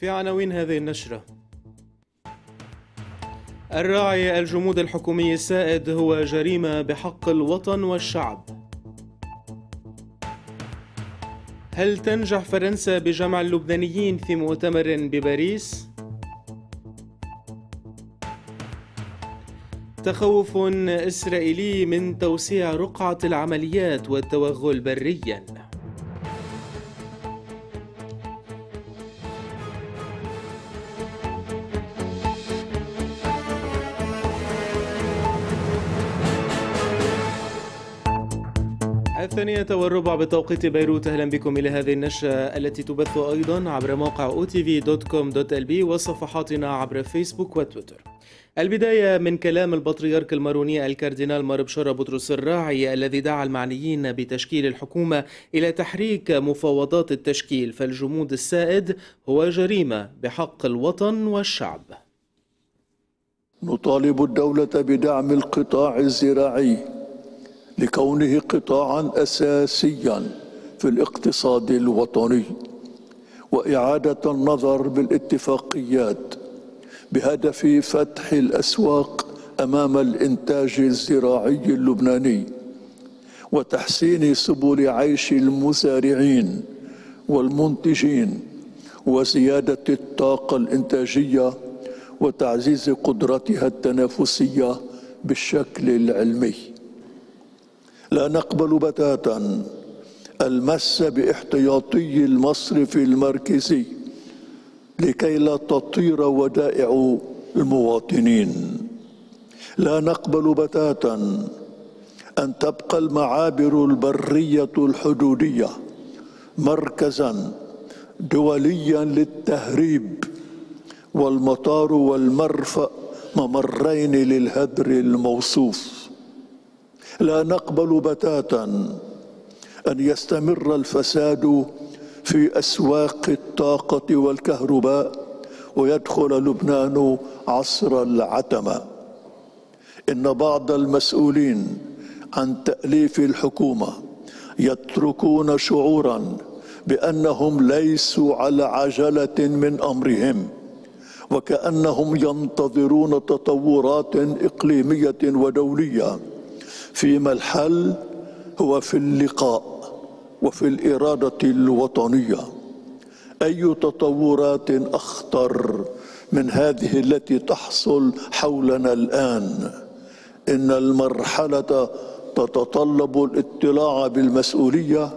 في عناوين هذه النشرة: الراعي الجمود الحكومي السائد هو جريمة بحق الوطن والشعب. هل تنجح فرنسا بجمع اللبنانيين في مؤتمر بباريس؟ تخوف إسرائيلي من توسيع رقعة العمليات والتوغل برياً. الثانية والربع بتوقيت بيروت. أهلا بكم إلى هذه النشرة التي تبث أيضا عبر موقع otv.com.lb وصفحاتنا عبر فيسبوك وتويتر. البداية من كلام البطريرك الماروني الكاردينال مار بشاره بطرس الراعي الذي دعا المعنيين بتشكيل الحكومة إلى تحريك مفاوضات التشكيل، فالجمود السائد هو جريمة بحق الوطن والشعب. نطالب الدولة بدعم القطاع الزراعي لكونه قطاعا أساسيا في الاقتصاد الوطني، وإعادة النظر بالاتفاقيات بهدف فتح الأسواق أمام الإنتاج الزراعي اللبناني وتحسين سبل عيش المزارعين والمنتجين وزيادة الطاقة الإنتاجية وتعزيز قدرتها التنافسية بالشكل العلمي. لا نقبل بتاتا المس باحتياطي المصرف المركزي لكي لا تطير ودائع المواطنين. لا نقبل بتاتا أن تبقى المعابر البرية الحدودية مركزا دوليا للتهريب والمطار والمرفأ ممرين للهدر الموصوف. لا نقبل بتاتا أن يستمر الفساد في أسواق الطاقة والكهرباء ويدخل لبنان عصر العتمة. إن بعض المسؤولين عن تأليف الحكومة يتركون شعورا بأنهم ليسوا على عجلة من أمرهم، وكأنهم ينتظرون تطورات إقليمية ودولية، فيما الحل هو في اللقاء وفي الإرادة الوطنية. أي تطورات أخطر من هذه التي تحصل حولنا الآن؟ إن المرحلة تتطلب الاطلاع بالمسؤولية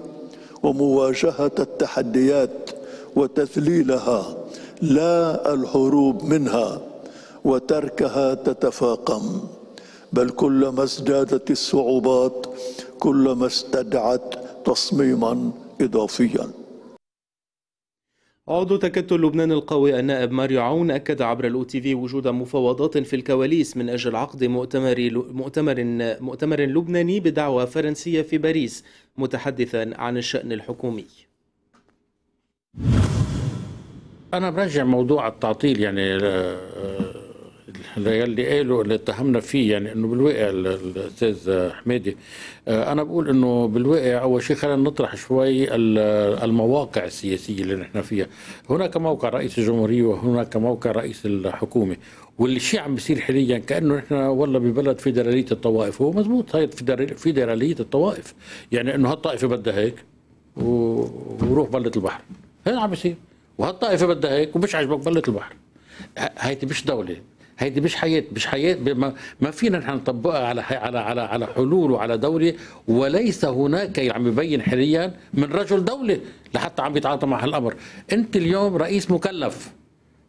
ومواجهة التحديات وتذليلها لا الهروب منها وتركها تتفاقم، بل كلما ازدادت الصعوبات كلما استدعت تصميما إضافيا. عضو تكتل لبنان القوي النائب ماريو عون أكد عبر الOTV وجود مفاوضات في الكواليس من أجل عقد مؤتمر لبناني بدعوة فرنسية في باريس، متحدثا عن الشأن الحكومي. أنا برجع موضوع التعطيل، يعني اللي قالوا اللي اتهمنا فيه، يعني انه بالواقع الاستاذ حميدي، انا بقول انه بالواقع اول شيء خلينا نطرح شوي المواقع السياسيه اللي نحن فيها. هناك موقع رئيس الجمهوريه وهناك موقع رئيس الحكومه، واللي الشيء عم بيصير حاليا كانه نحن والله ببلد فيدراليه الطوائف. هو مضبوط هاي فيدراليه الطوائف، يعني انه هالطائفه بدها هيك وروح بلة البحر، هذا عم بيصير، وهالطائفه بدها هيك ومش عجبك بلة البحر. هاي مش دوله، هيدي مش حياة، ما فينا نحن نطبقها على حلول وعلى دولة، وليس هناك عم يبين حاليا من رجل دولة لحتى عم يتعاطى مع هالأمر. أنت اليوم رئيس مكلف،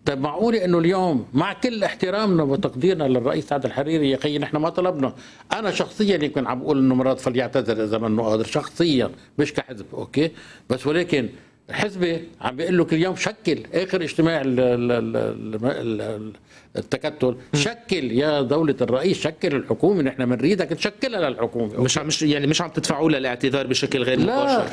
طيب معقولة أنه اليوم مع كل احترامنا وتقديرنا للرئيس سعد الحريري، يا أخي نحن ما طلبنا، أنا شخصيا يمكن عم بقول أنه مرات فليعتذر إذا منه قادر شخصيا، مش كحزب أوكي، بس ولكن حزبي عم بيقول لك اليوم شكل اخر اجتماع التكتل، شكل يا دوله الرئيس، شكل الحكومه، نحن بنريدك تشكلها للحكومه. مش عم تدفعوا لها الاعتذار بشكل غير مباشر.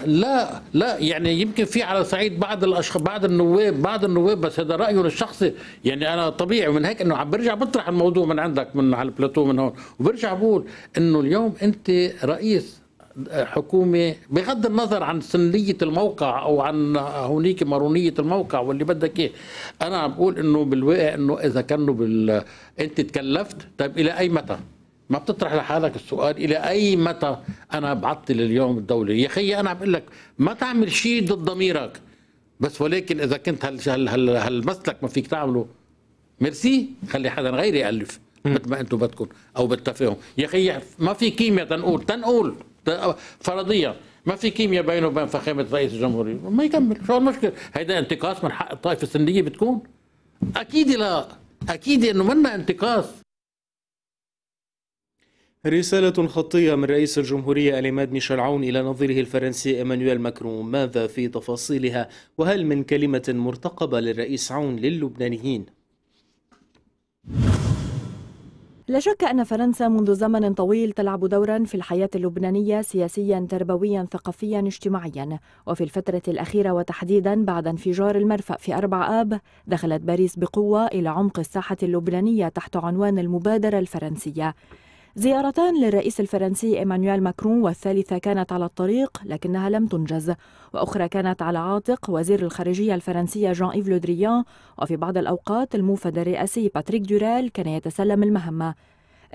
لا، يعني يمكن في على صعيد بعض الاشخاص، بعض النواب، بس هذا رايهم الشخصي، يعني انا طبيعي من هيك انه عم برجع بطرح الموضوع من عندك من على البلاتو من هون، وبرجع بقول انه اليوم انت رئيس حكومة بغض النظر عن سنية الموقع أو عن هونيك مارونية الموقع واللي بدك إيه. أنا عم بقول إنه بالواقع إنه إذا كانوا أنت تكلفت، طيب إلى أي متى؟ ما بتطرح لحالك السؤال إلى أي متى أنا بعطل اليوم الدولة؟ يا أخي أنا عم بقول لك ما تعمل شيء ضد ضميرك، بس ولكن إذا كنت هالمسلك ما فيك تعمله، ميرسي خلي حدا غيري يألف مثل ما أنتم بدكم أو بتفقهم. يا أخي ما في كيمياء تنقول فرضيا ما في كيمياء بينه وبين فخامة رئيس الجمهورية، ما يكمل. شو المشكلة؟ هيدا انتقاص من حق الطائفة السنية بتكون؟ أكيد لا، أكيد إنه منا انتقاص. رسالة خطية من رئيس الجمهورية العماد ميشيل عون إلى نظيره الفرنسي إيمانويل ماكرون، ماذا في تفاصيلها؟ وهل من كلمة مرتقبة للرئيس عون للبنانيين؟ لا شك أن فرنسا منذ زمن طويل تلعب دورا في الحياة اللبنانية سياسيا تربويا ثقافيا اجتماعيا، وفي الفترة الأخيرة وتحديدا بعد انفجار المرفأ في 4 آب دخلت باريس بقوة إلى عمق الساحة اللبنانية تحت عنوان المبادرة الفرنسية. زيارتان للرئيس الفرنسي إيمانويل ماكرون، والثالثة كانت على الطريق لكنها لم تنجز، وأخرى كانت على عاتق وزير الخارجية الفرنسية جان إيف لودريان، وفي بعض الأوقات الموفد الرئاسي باتريك دوريل كان يتسلم المهمة.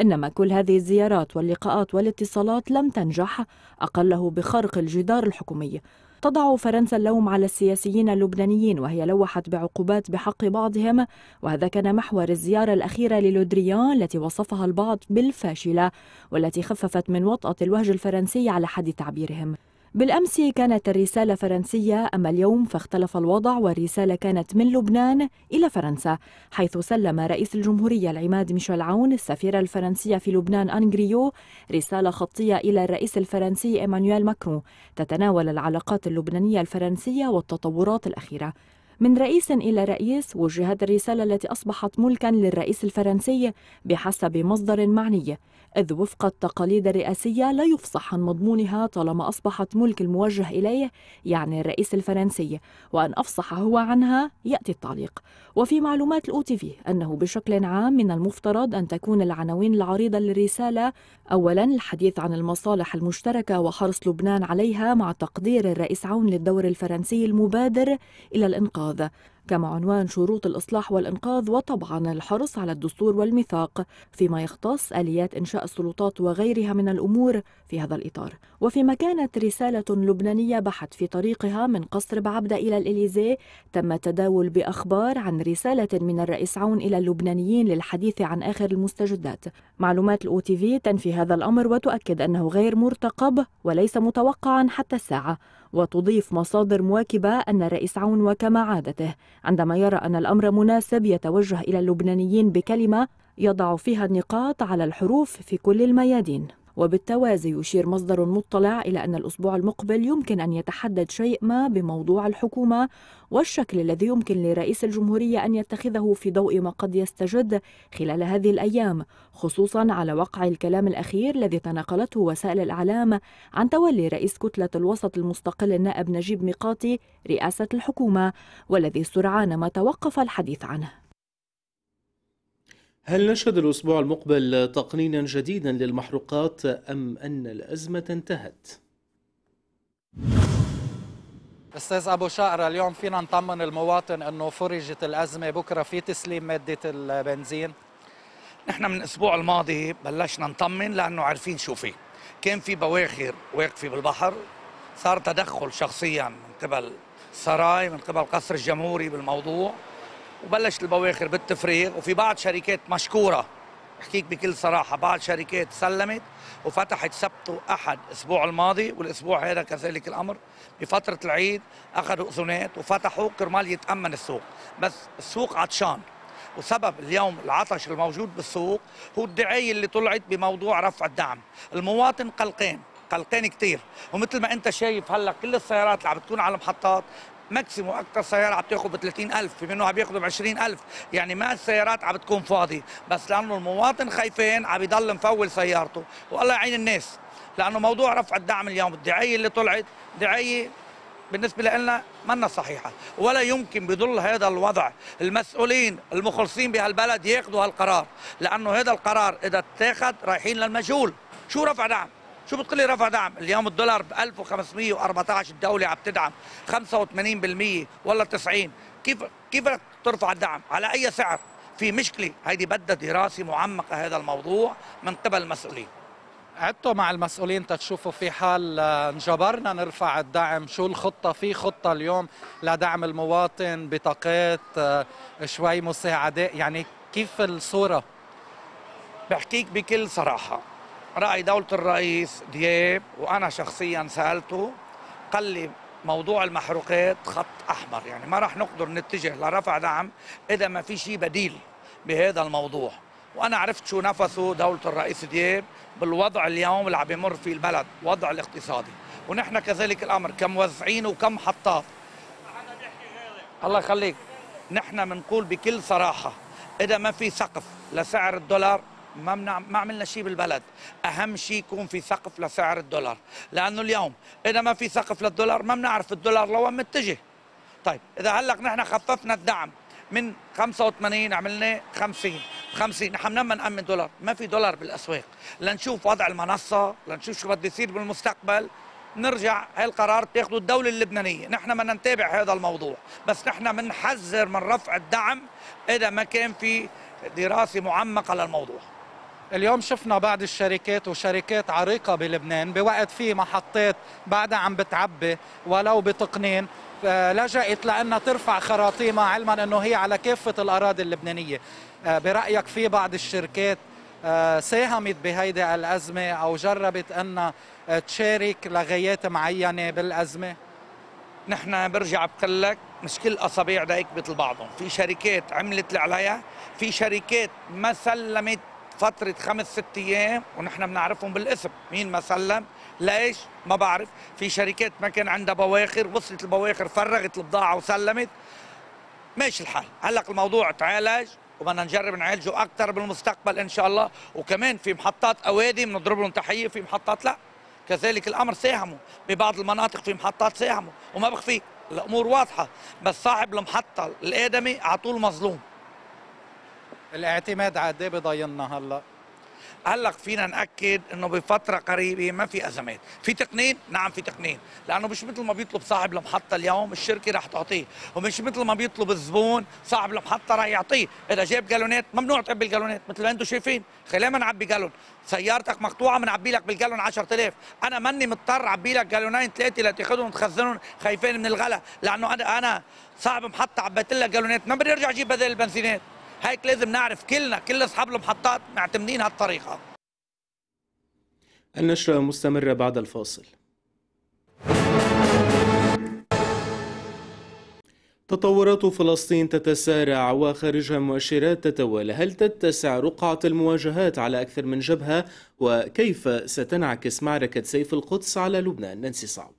إنما كل هذه الزيارات واللقاءات والاتصالات لم تنجح، أقله بخرق الجدار الحكومي. تضع فرنسا اللوم على السياسيين اللبنانيين، وهي لوحت بعقوبات بحق بعضهم، وهذا كان محور الزيارة الأخيرة للودريان التي وصفها البعض بالفاشلة، والتي خففت من وطأة الوهج الفرنسي على حد تعبيرهم. بالأمس كانت الرسالة فرنسية، أما اليوم فاختلف الوضع، والرسالة كانت من لبنان إلى فرنسا، حيث سلم رئيس الجمهورية العماد ميشيل عون السفيرة الفرنسية في لبنان أنغريو رسالة خطية إلى الرئيس الفرنسي إيمانويل ماكرون تتناول العلاقات اللبنانية الفرنسية والتطورات الأخيرة. من رئيس إلى رئيس وجهت الرسالة التي أصبحت ملكا للرئيس الفرنسي بحسب مصدر معني، إذ وفق التقاليد الرئاسية لا يفصح عن مضمونها طالما أصبحت ملك الموجه إليه يعني الرئيس الفرنسي، وأن أفصح هو عنها يأتي التعليق. وفي معلومات الOTV أنه بشكل عام من المفترض أن تكون العناوين العريضة للرسالة أولا الحديث عن المصالح المشتركة وحرص لبنان عليها مع تقدير الرئيس عون للدور الفرنسي المبادر إلى الإنقاذ، كما عنوان شروط الإصلاح والإنقاذ، وطبعا الحرص على الدستور والميثاق فيما يختص آليات إنشاء السلطات وغيرها من الأمور في هذا الإطار. وفيما كانت رسالة لبنانية بحت في طريقها من قصر بعبدة إلى الإليزيه، تم التداول بأخبار عن رسالة من الرئيس عون إلى اللبنانيين للحديث عن آخر المستجدات. معلومات الOTV تنفي هذا الأمر وتؤكد أنه غير مرتقب وليس متوقعا حتى الساعة، وتضيف مصادر مواكبة أن الرئيس عون وكما عادته عندما يرى أن الأمر مناسب يتوجه إلى اللبنانيين بكلمة يضع فيها النقاط على الحروف في كل الميادين. وبالتوازي يشير مصدر مطلع إلى أن الأسبوع المقبل يمكن أن يتحدد شيء ما بموضوع الحكومة والشكل الذي يمكن لرئيس الجمهورية أن يتخذه في ضوء ما قد يستجد خلال هذه الأيام، خصوصا على وقع الكلام الأخير الذي تناقلته وسائل الإعلام عن تولي رئيس كتلة الوسط المستقل النائب نجيب ميقاتي رئاسة الحكومة، والذي سرعان ما توقف الحديث عنه. هل نشهد الأسبوع المقبل تقنينا جديدا للمحروقات أم أن الأزمة انتهت؟ أستاذ أبو شقرة، اليوم فينا نطمن المواطن أنه فرجت الأزمة، بكرة في تسليم مادة البنزين؟ نحن من الأسبوع الماضي بلشنا نطمن لأنه عارفين شو فيه، كان في بواخر واقفة بالبحر، صار تدخل شخصيا من قبل السراي من قبل قصر الجمهوري بالموضوع، وبلشت البواخر بالتفريغ، وفي بعض شركات مشكورة بحكيك بكل صراحة، بعض شركات سلمت وفتحت سبت وأحد الأسبوع الماضي والأسبوع هذا كذلك الأمر، بفترة العيد أخذوا أذونات وفتحوا كرمال يتأمن السوق، بس السوق عطشان، وسبب اليوم العطش الموجود بالسوق هو الدعاية اللي طلعت بموضوع رفع الدعم. المواطن قلقان، قلقان كتير، ومثل ما أنت شايف هلا كل السيارات اللي عم بتكون على المحطات ماكسيمو اكثر سياره عم تاخذ ب 30,000، في منهم عم ياخذوا ب 20,000، يعني ما السيارات عم بتكون فاضيه، بس لانه المواطن خايفين عم يضل مفول سيارته، والله يعين الناس، لانه موضوع رفع الدعم اليوم الدعايه اللي طلعت دعايه بالنسبه لنا منا صحيحه، ولا يمكن بظل هذا الوضع المسؤولين المخلصين بهالبلد ياخذوا هالقرار، لانه هذا القرار اذا اتاخذ رايحين للمجهول، شو رفع دعم؟ شو بتقول لي رفع دعم؟ اليوم الدولار ب 1514، الدوله عم تدعم 85% ولا 90%، كيف بدك ترفع الدعم؟ على اي سعر؟ في مشكله، هيدي بدها دراسه معمقه هذا الموضوع من قبل المسؤولين. قعدتوا مع المسؤولين تشوفوا في حال انجبرنا نرفع الدعم شو الخطة؟ في خطة اليوم لدعم المواطن، بطاقات، شوي مساعدات، يعني كيف الصورة؟ بحكيك بكل صراحة، رأي دولة الرئيس دياب وأنا شخصيا سألته قال لي موضوع المحروقات خط أحمر، يعني ما راح نقدر نتجه لرفع دعم إذا ما في شيء بديل بهذا الموضوع. وأنا عرفت شو نفسه دولة الرئيس دياب بالوضع اليوم اللي عم يمر فيه البلد، وضع الاقتصادي، ونحن كذلك الأمر كموزعين وكمحطات. الله يخليك، نحن بنقول بكل صراحة إذا ما في سقف لسعر الدولار ما عملنا شيء بالبلد. أهم شيء يكون في سقف لسعر الدولار، لأنه اليوم إذا ما في سقف للدولار ما بنعرف الدولار لوين متجه. طيب إذا هلأ نحن خففنا الدعم من 85 عملناه 50، نحن لما نأمن دولار ما في دولار بالأسواق، لنشوف وضع المنصة، لنشوف شو بده يصير بالمستقبل، نرجع هاي القرار بتاخده الدولة اللبنانية، نحن بدنا نتابع هذا الموضوع، بس نحن بنحذر من رفع الدعم إذا ما كان في دراسة معمقة للموضوع. اليوم شفنا بعض الشركات وشركات عريقة بلبنان بوقت في محطات بعدها عم بتعبي ولو بتقنين، لجأت لأنها ترفع خراطيمها علما أنه هي على كافة الأراضي اللبنانية. برأيك في بعض الشركات ساهمت بهيدي الأزمة أو جربت أن تشارك لغايات معينة بالأزمة؟ نحن برجع بقول لك مش كل أصابع دايك مثل بعضهم، في شركات عملت اللي عليها، في شركات ما سلمت فترة 5-6 أيام ونحن بنعرفهم بالاسم، مين ما سلم؟ ليش؟ ما بعرف، في شركات ما كان عندها بواخر، وصلت البواخر فرغت البضاعة وسلمت، ماشي الحال، هلق الموضوع تعالج وبدنا نجرب نعالجه أكثر بالمستقبل إن شاء الله، وكمان في محطات أوادي بنضرب لهم تحية، في محطات لا، كذلك الأمر ساهموا، ببعض المناطق في محطات ساهموا، وما بخفيك الأمور واضحة، بس صاحب المحطة الآدمي على طول مظلوم. الاعتماد على قد ايه بضايلنا هلا؟ هلا فينا ناكد انه بفتره قريبه ما في ازمات، في تقنين؟ نعم في تقنين، لانه مش مثل ما بيطلب صاحب المحطه اليوم الشركه رح تعطيه، ومش مثل ما بيطلب الزبون صاحب المحطه رح يعطيه، اذا جاب جالونات ممنوع تعبي الجالونات مثل ما انتم شايفين، خلينا ما نعبي جالون، سيارتك مقطوعه بنعبي لك بالجالون 10,000، انا ماني مضطر اعبي لك جالونين 3 لتاخذهم تخزنهم خايفين من الغلا، لانه انا صاحب محطه عبيت لك جالونات ما بدي ارجع اجيب بدل البنزينات. هيك لازم نعرف كلنا كل أصحاب المحطات معتمدين هالطريقة. النشرة مستمرة بعد الفاصل. تطورات فلسطين تتسارع وخارجها مؤشرات تتوالى، هل تتسع رقعة المواجهات على أكثر من جبهة؟ وكيف ستنعكس معركة سيف القدس على لبنان؟ نانسي صعب.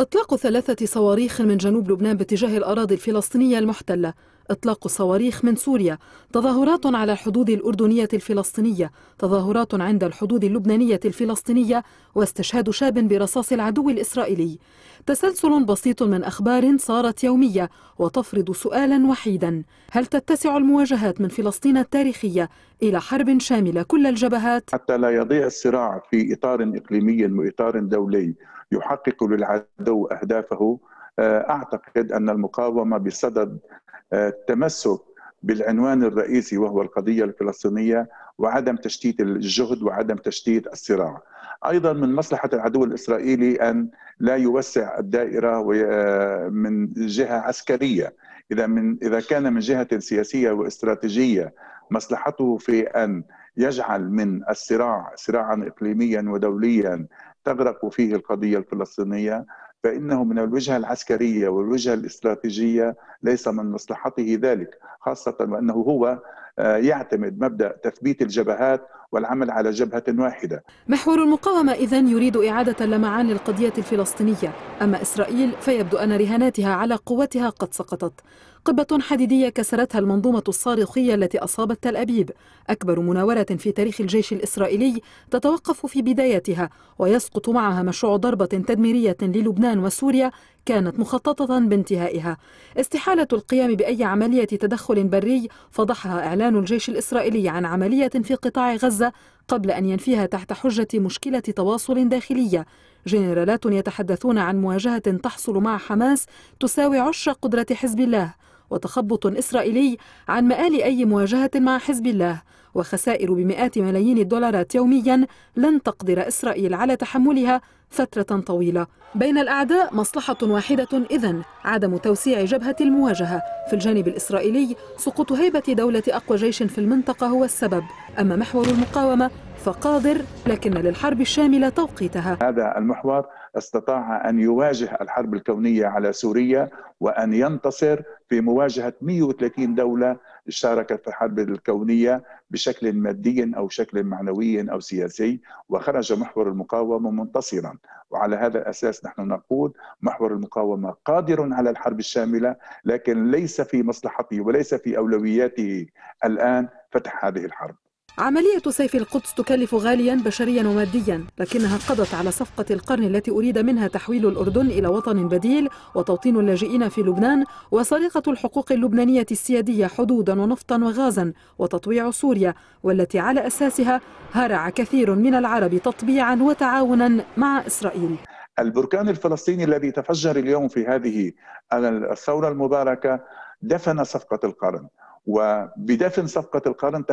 إطلاق 3 صواريخ من جنوب لبنان باتجاه الأراضي الفلسطينية المحتلة، إطلاق الصواريخ من سوريا، تظاهرات على الحدود الأردنية الفلسطينية، تظاهرات عند الحدود اللبنانية الفلسطينية، واستشهاد شاب برصاص العدو الإسرائيلي. تسلسل بسيط من أخبار صارت يومية وتفرض سؤالا وحيدا، هل تتسع المواجهات من فلسطين التاريخية إلى حرب شاملة كل الجبهات؟ حتى لا يضيع الصراع في إطار إقليمي وإطار دولي يحقق للعدو أهدافه. أعتقد أن المقاومة بصدد التمسك بالعنوان الرئيسي وهو القضية الفلسطينية وعدم تشتيت الجهد وعدم تشتيت الصراع. أيضا من مصلحة العدو الإسرائيلي أن لا يوسع الدائرة من جهة عسكرية. إذا كان من جهة سياسية واستراتيجية مصلحته في أن يجعل من الصراع صراعا إقليميا ودوليا تغرق فيه القضية الفلسطينية، فإنه من الوجهة العسكرية والوجهة الاستراتيجية ليس من مصلحته ذلك، خاصة وأنه هو يعتمد مبدأ تثبيت الجبهات والعمل على جبهة واحدة. محور المقاومة إذن يريد إعادة اللمعان للقضية الفلسطينية، أما إسرائيل فيبدو أن رهاناتها على قوتها قد سقطت. قبة حديدية كسرتها المنظومة الصاروخية التي أصابت تل أبيب، أكبر مناورة في تاريخ الجيش الإسرائيلي تتوقف في بدايتها ويسقط معها مشروع ضربة تدميرية للبنان وسوريا كانت مخططة بانتهائها. استحالة القيام بأي عملية تدخل بري فضحها إعلان الجيش الإسرائيلي عن عملية في قطاع غزة قبل أن ينفيها تحت حجة مشكلة تواصل داخلية. جنرالات يتحدثون عن مواجهة تحصل مع حماس تساوي عشر قدرة حزب الله، وتخبط إسرائيلي عن مآل أي مواجهة مع حزب الله، وخسائر بمئات ملايين الدولارات يوميا لن تقدر إسرائيل على تحملها فترة طويلة. بين الأعداء مصلحة واحدة إذن، عدم توسيع جبهة المواجهة. في الجانب الإسرائيلي سقوط هيبة دولة أقوى جيش في المنطقة هو السبب. أما محور المقاومة فقادر، لكن للحرب الشاملة توقيتها. هذا المحور استطاع أن يواجه الحرب الكونية على سوريا وأن ينتصر في مواجهة 130 دولة شاركت في الحرب الكونية بشكل مادي أو شكل معنوي أو سياسي، وخرج محور المقاومة منتصرا. وعلى هذا الأساس نحن نقول محور المقاومة قادر على الحرب الشاملة، لكن ليس في مصلحته وليس في أولوياته الآن فتح هذه الحرب. عملية سيف القدس تكلف غاليا بشريا وماديا، لكنها قضت على صفقة القرن التي أريد منها تحويل الأردن إلى وطن بديل وتوطين اللاجئين في لبنان وسرقة الحقوق اللبنانية السيادية حدودا ونفطا وغازا وتطويع سوريا، والتي على أساسها هرع كثير من العرب تطبيعا وتعاونا مع إسرائيل. البركان الفلسطيني الذي تفجر اليوم في هذه الثورة المباركة دفن صفقة القرن، وبدفن صفقة القرن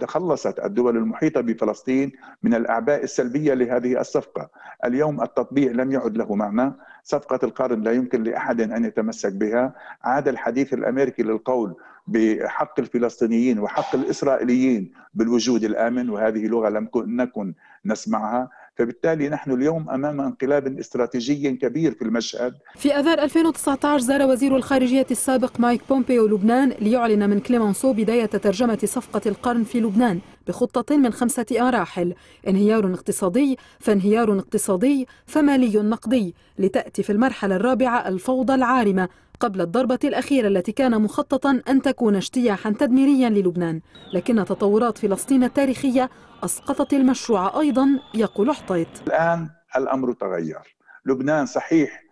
تخلصت الدول المحيطة بفلسطين من الأعباء السلبية لهذه الصفقة. اليوم التطبيع لم يعد له معنى، صفقة القرن لا يمكن لأحد أن يتمسك بها. عاد الحديث الأمريكي للقول بحق الفلسطينيين وحق الإسرائيليين بالوجود الآمن، وهذه لغة لم نكن نسمعها. فبالتالي نحن اليوم أمام انقلاب استراتيجي كبير في المشهد. في آذار 2019 زار وزير الخارجية السابق مايك بومبيو لبنان ليعلن من كليمانسو بداية ترجمة صفقة القرن في لبنان بخطة من 5 مراحل: انهيار اقتصادي، فانهيار اقتصادي، فمالي نقدي، لتأتي في المرحلة الرابعة الفوضى العارمة قبل الضربة الأخيرة التي كان مخططا أن تكون اجتياحا تدميريا للبنان. لكن تطورات فلسطين التاريخية أسقطت المشروع أيضا، يقول حطيط. الآن الأمر تغير. لبنان صحيح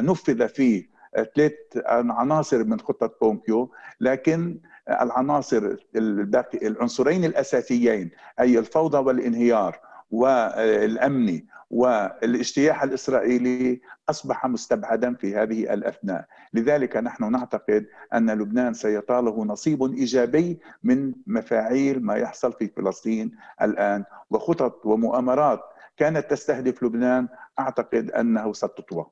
نفذ فيه 3 عناصر من خطة بومبيو، لكن العنصرين الأساسيين أي الفوضى والانهيار والأمني والاجتياح الإسرائيلي أصبح مستبعدا في هذه الأثناء. لذلك نحن نعتقد أن لبنان سيطاله نصيب إيجابي من مفاعيل ما يحصل في فلسطين الآن، وخطط ومؤامرات كانت تستهدف لبنان أعتقد أنه ستطوى.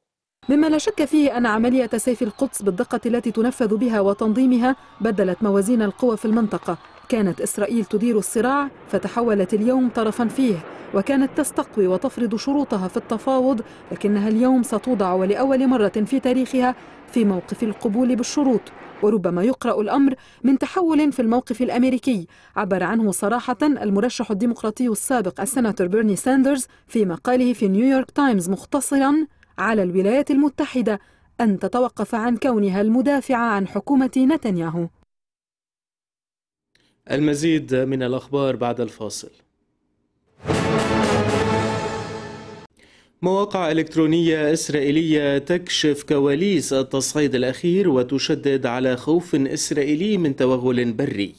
مما لا شك فيه أن عملية سيف القدس بالدقة التي تنفذ بها وتنظيمها بدلت موازين القوى في المنطقة. كانت إسرائيل تدير الصراع فتحولت اليوم طرفا فيه، وكانت تستقوي وتفرض شروطها في التفاوض، لكنها اليوم ستوضع ولأول مرة في تاريخها في موقف القبول بالشروط. وربما يقرأ الأمر من تحول في الموقف الأمريكي عبر عنه صراحة المرشح الديمقراطي السابق السناتور بيرني ساندرز في مقاله في نيويورك تايمز، مختصرا على الولايات المتحدة أن تتوقف عن كونها المدافعة عن حكومة نتنياهو. المزيد من الأخبار بعد الفاصل. مواقع إلكترونية إسرائيلية تكشف كواليس التصعيد الأخير وتشدد على خوف إسرائيلي من توغل بري.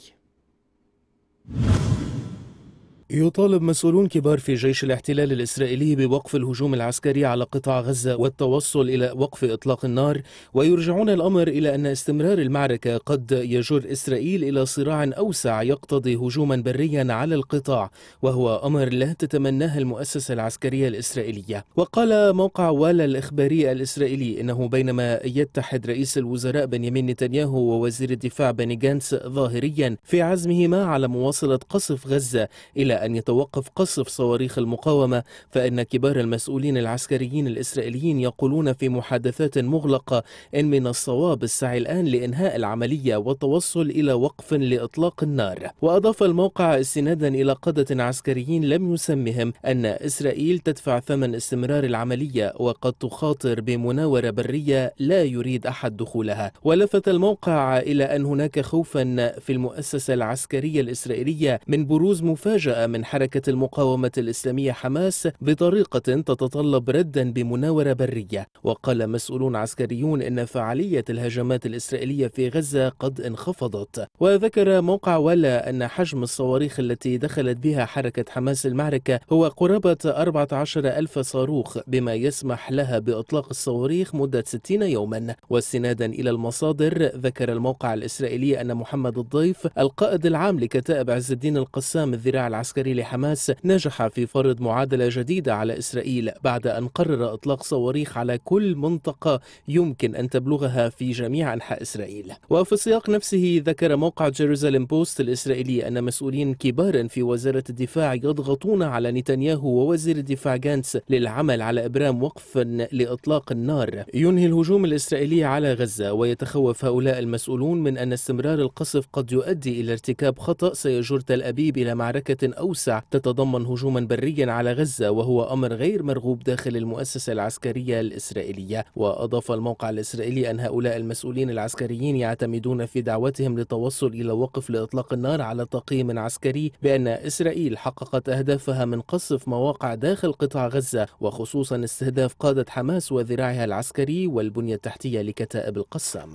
يطالب مسؤولون كبار في جيش الاحتلال الإسرائيلي بوقف الهجوم العسكري على قطاع غزة والتوصل إلى وقف إطلاق النار، ويرجعون الأمر إلى أن استمرار المعركة قد يجر إسرائيل إلى صراع أوسع يقتضي هجوما بريا على القطاع، وهو أمر لا تتمناه المؤسسة العسكرية الإسرائيلية. وقال موقع والا الإخباري الإسرائيلي إنه بينما يتحد رئيس الوزراء بنيامين نتنياهو ووزير الدفاع بني غانتس ظاهريا في عزمهما على مواصلة قصف غزة إلى أن يتوقف قصف صواريخ المقاومة، فإن كبار المسؤولين العسكريين الإسرائيليين يقولون في محادثات مغلقة إن من الصواب السعي الآن لإنهاء العملية والتوصل إلى وقف لإطلاق النار. وأضاف الموقع استنادا إلى قادة عسكريين لم يسمهم أن إسرائيل تدفع ثمن استمرار العملية وقد تخاطر بمناورة برية لا يريد أحد دخولها. ولفت الموقع إلى أن هناك خوفا في المؤسسة العسكرية الإسرائيلية من بروز مفاجأة من حركة المقاومة الإسلامية حماس بطريقة تتطلب ردا بمناورة برية. وقال مسؤولون عسكريون إن فعالية الهجمات الإسرائيلية في غزة قد انخفضت. وذكر موقع ولا أن حجم الصواريخ التي دخلت بها حركة حماس المعركة هو قرابة 14,000 صاروخ، بما يسمح لها بإطلاق الصواريخ مدة 60 يوما. واستنادا إلى المصادر، ذكر الموقع الإسرائيلي أن محمد الضيف القائد العام لكتائب عز الدين القسام الذراع العسكري لحماس نجح في فرض معادلة جديدة على إسرائيل بعد أن قرر إطلاق صواريخ على كل منطقة يمكن أن تبلغها في جميع أنحاء إسرائيل. وفي السياق نفسه، ذكر موقع جيروزاليم بوست الإسرائيلي أن مسؤولين كبار في وزارة الدفاع يضغطون على نتنياهو ووزير الدفاع غانتس للعمل على إبرام وقف لإطلاق النار ينهي الهجوم الإسرائيلي على غزة. ويتخوف هؤلاء المسؤولون من أن استمرار القصف قد يؤدي إلى ارتكاب خطأ سيجر تل أبيب إلى معركة أوسع تتضمن هجوما بريا على غزة، وهو أمر غير مرغوب داخل المؤسسة العسكرية الإسرائيلية. وأضاف الموقع الإسرائيلي أن هؤلاء المسؤولين العسكريين يعتمدون في دعوتهم للتوصل إلى وقف لإطلاق النار على تقييم عسكري بأن إسرائيل حققت أهدافها من قصف مواقع داخل قطاع غزة، وخصوصا استهداف قادة حماس وذراعها العسكري والبنية التحتية لكتائب القسام.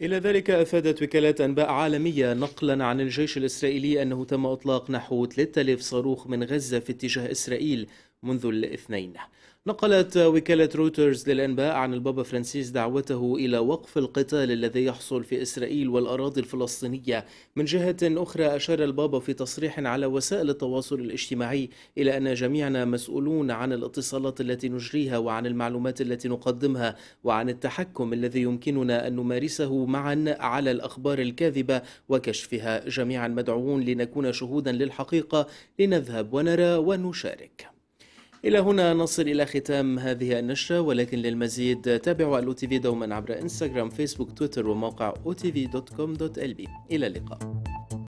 إلى ذلك، أفادت وكالات أنباء عالمية نقلا عن الجيش الإسرائيلي أنه تم إطلاق نحو 3000 صاروخ من غزة في اتجاه إسرائيل منذ الاثنين. نقلت وكالة رويترز للأنباء عن البابا فرانسيس دعوته إلى وقف القتال الذي يحصل في إسرائيل والأراضي الفلسطينية. من جهة أخرى، أشار البابا في تصريح على وسائل التواصل الاجتماعي إلى أن جميعنا مسؤولون عن الاتصالات التي نجريها وعن المعلومات التي نقدمها وعن التحكم الذي يمكننا أن نمارسه معا على الأخبار الكاذبة وكشفها. جميعا مدعوون لنكون شهودا للحقيقة، لنذهب ونرى ونشارك. إلى هنا نصل إلى ختام هذه النشرة، ولكن للمزيد تابعوا الOTV دوما عبر إنستغرام، فيسبوك، تويتر وموقع otv.com.lb. إلى اللقاء.